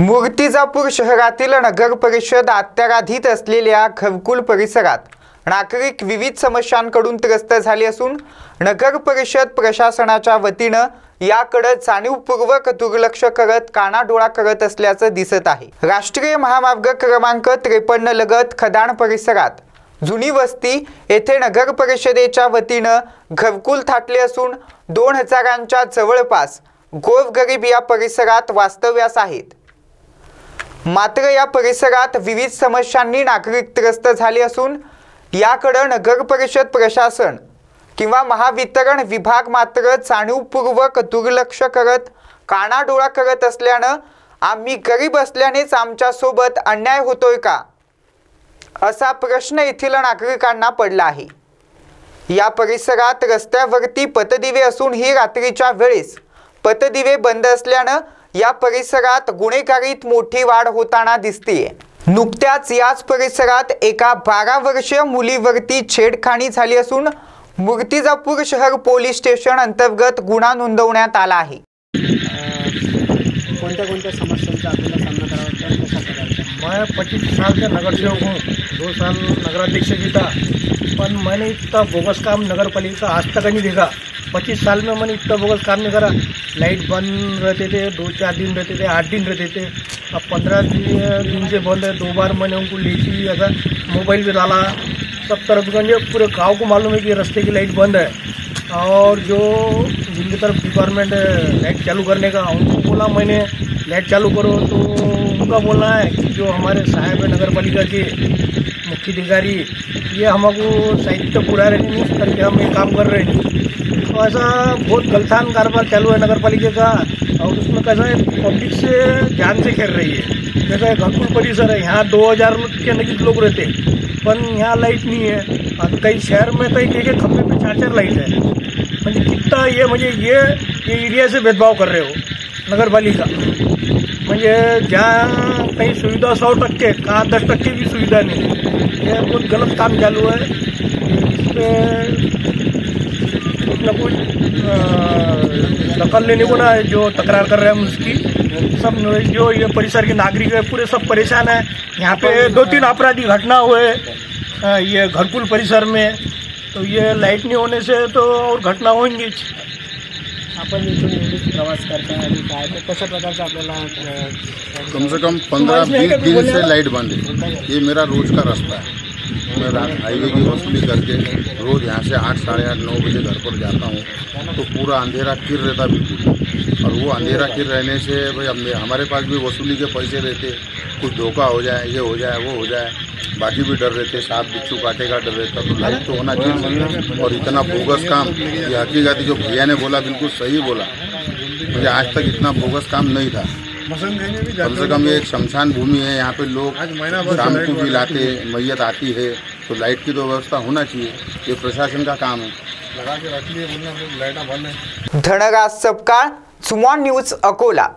मूर्तिजापूर शहरातील नगर परिषद अत्याराधित असलेल्या घरकुल परिसरात नागरिक विविध समस्यांकडून त्रस्त झाले असून नगर परिषद प्रशासनाच्या वतीने याकडे जाणीवपूर्वक दुर्लक्ष करत कानाडोळा करत असल्याचे दिसत आहे। राष्ट्रीय महामार्ग क्रमांक 53 लगत खदान परिसरात जुनी वस्ती येथे नगर परिषदेच्या वतीने घरकुल थाटले असून 2000 जवळपास गोरगरीब या परिसरात वास्तव्यास आहेत। मात्र या परिसरात विविध समस्यांनी नागरिक त्रस्त झाले असून याकडे नगर परिषद प्रशासन किंवा महावितरण विभाग मात्र जाणीवपूर्वक दुर्लक्ष करत कानाडोळा करत असल्याने आम्ही गरीब असल्यानेच आमच्या सोबत अन्याय होतोय का असा प्रश्न येथील नागरिकांना पडला आहे। या परिसरात रस्त्यावरती पतदिवे असून ही रात्रीच्या वेळेस पतदिवे बंद असल्याने या परिसरात गुन्हेगारीत मोठी वाढ होताना दिसतेय। नुकत्याच याच परिसरात एका 12 वर्षीय मुलीवरती छेडखानी झाली असून मूर्तिजापूर शहर पोलीस स्टेशन अंतर्गत गुन्हा नोंदवण्यात आला आहे। कोणत्या समस्यांचा आपल्याला सामना करावा लागतो? मैं 25 साल से नगर सेवक हूँ, 2 साल नगराध्यक्ष भी था, पर मैंने इतना बोगस काम नगर पालिका आज तक नहीं देखा। 25 साल में मैंने इतना बोगस काम नहीं करा। लाइट बंद रहते थे, 2-4 दिन रहते थे, 8 दिन रहते थे। अब 15 दिन से बंद है। 2 बार मैंने उनको लेके भी आता, मोबाइल भी डाला, सब तरफ गंजे पूरे गाँव को मालूम है कि रास्ते की लाइट बंद है। और जो जिनकी तरफ डिपार्टमेंट है लाइट चालू करने का, उनको बोला मैंने लाइट चालू करो, तो उनका बोलना है कि जो हमारे साहब है नगर पालिका के मुख्य अधिकारी, ये हमको साहित्य पूरा रहने नहीं करके हम ये काम कर रहे हैं। तो ऐसा बहुत गलतान कारोबार चालू है नगर पालिका का, और उसमें कैसा है पब्लिक से ध्यान से खेल रही है। जैसा घरकुल परिसर है, यहाँ 2000 के नजीक लोग रहते हैं, पर यहाँ लाइट नहीं है। और कई शहर में तो एक खंभे पे 4-4 लाइट है। मुझे कितना ये मुझे ये एरिया से भेदभाव कर रहे हो नगर पालिका। मुझे जहाँ कहीं सुविधा 100% कहाँ 10% भी सुविधा नहीं है। यह बहुत गलत काम चालू है। इसमें ना कुछ दखल लेने को ना जो तकरार कर रहे हैं हम उसकी, सब जो ये परिसर के नागरिक है पूरे सब परेशान है। यहाँ पे 2-3 आपराधिक घटना हुए ये घरकुल परिसर में, तो ये लाइट नहीं होने से तो और घटना होंगी। अपन जो प्रवास करते हैं तो कैसे प्रकार से आप कम से कम 15-20 दिन से लाइट बंद है। ये मेरा रोज का रास्ता है। मैं रात हाईवे की वसूली करके रोज़ यहाँ से 8, साढ़े 8, 9 बजे घर पर जाता हूँ, तो पूरा अंधेरा किर रहता बिल्कुल। और वो अंधेरा किर रहने से भाई अब हमारे पास भी वसूली के पैसे रहते, कुछ धोखा हो जाए, ये हो जाए, वो हो जाए, बाकी भी डर रहते, सांप बिच्छू काटे का डर रहता। तो लाइट तो होना चाहिए। और इतना बोगस काम, ये हकीकत जो भैया ने बोला बिल्कुल सही बोला। मुझे आज तक इतना बोगस काम नहीं था। कम से कम ये एक शमशान भूमि है, यहाँ पे लोग शाम को भी लाते, मैयत आती है, तो लाइट की तो व्यवस्था होना चाहिए। ये प्रशासन का काम है। धनराज सबका, सुमन न्यूज अकोला।